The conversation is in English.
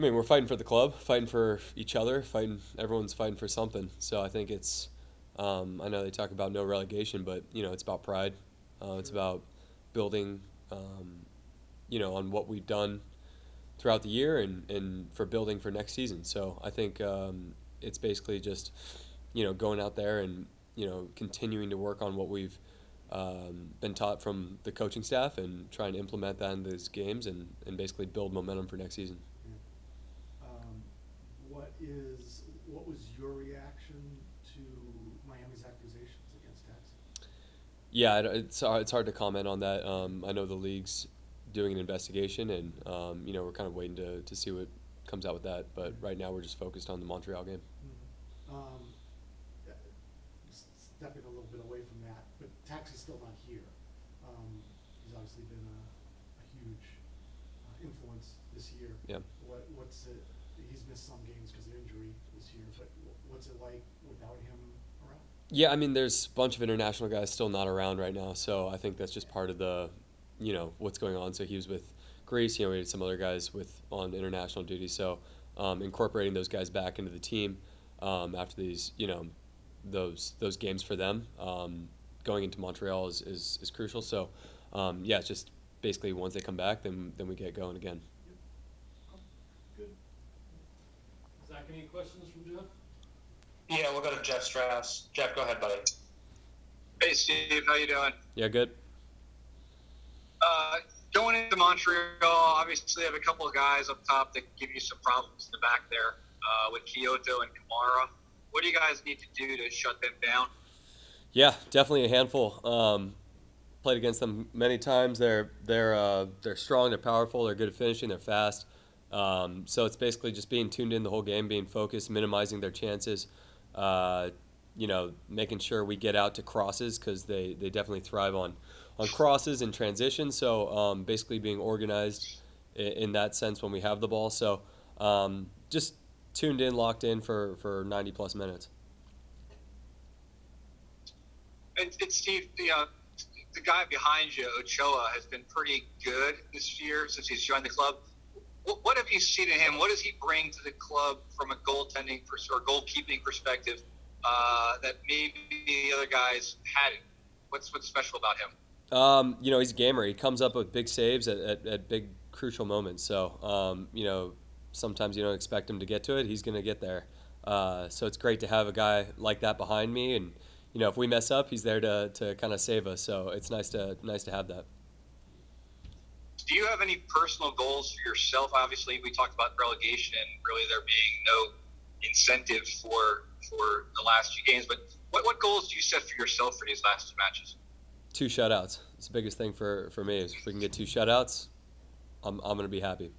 I mean, we're fighting for the club, fighting for each other, everyone's fighting for something. So I think it's, I know they talk about no relegation, but, you know, it's about pride. It's about building, you know, on what we've done throughout the year and for building for next season. So I think it's basically just, you know, going out there and, you know, continuing to work on what we've been taught from the coaching staff and trying to implement that in these games and basically build momentum for next season. What was your reaction to Miami's accusations against Taxi? Yeah, it's hard to comment on that. I know the league's doing an investigation, and you know, we're kind of waiting to see what comes out with that. But right now, we're just focused on the Montreal game. Mm-hmm. Stepping a little bit away from that, but Taxi's still not here. He's obviously been a huge influence this year. Yeah. What's it? He's missed some games because of injury this year, but what's it like without him around? Yeah, I mean, there's a bunch of international guys still not around right now, so I think that's just part of the, you know, what's going on. So he was with Greece, you know, we had some other guys on international duty, so incorporating those guys back into the team after these, you know, those games for them going into Montreal is crucial. So yeah, it's just basically once they come back, then we get going again. Zach, any questions from Jeff? Yeah, we'll go to Jeff Strauss. Jeff, go ahead, buddy. Hey, Steve, how you doing? Yeah, good. Going into Montreal, obviously have a couple of guys up top that give you some problems in the back there with Kyoto and Kamara. What do you guys need to do to shut them down? Yeah, definitely a handful. Played against them many times. They're strong, they're powerful, they're good at finishing, they're fast. So it's basically just being tuned in the whole game, being focused, minimizing their chances, you know, making sure we get out to crosses because they definitely thrive on crosses and transition. So basically being organized in that sense when we have the ball. So just tuned in, locked in for 90-plus minutes. And Steve, the guy behind you, Ochoa, has been pretty good this year since he's joined the club. What have you seen in him? What does he bring to the club from a goaltending or goalkeeping perspective that maybe the other guys hadn't? What's special about him? You know, he's a gamer. He comes up with big saves at big crucial moments. So, you know, sometimes you don't expect him to get to it. He's going to get there. So it's great to have a guy like that behind me. And, you know, if we mess up, he's there to kind of save us. So it's nice to have that. Do you have any personal goals for yourself? Obviously, we talked about relegation and really there being no incentive for the last few games. But what goals do you set for yourself for these last two matches? 2 shutouts. It's the biggest thing for me. Is if we can get 2 shutouts, I'm going to be happy.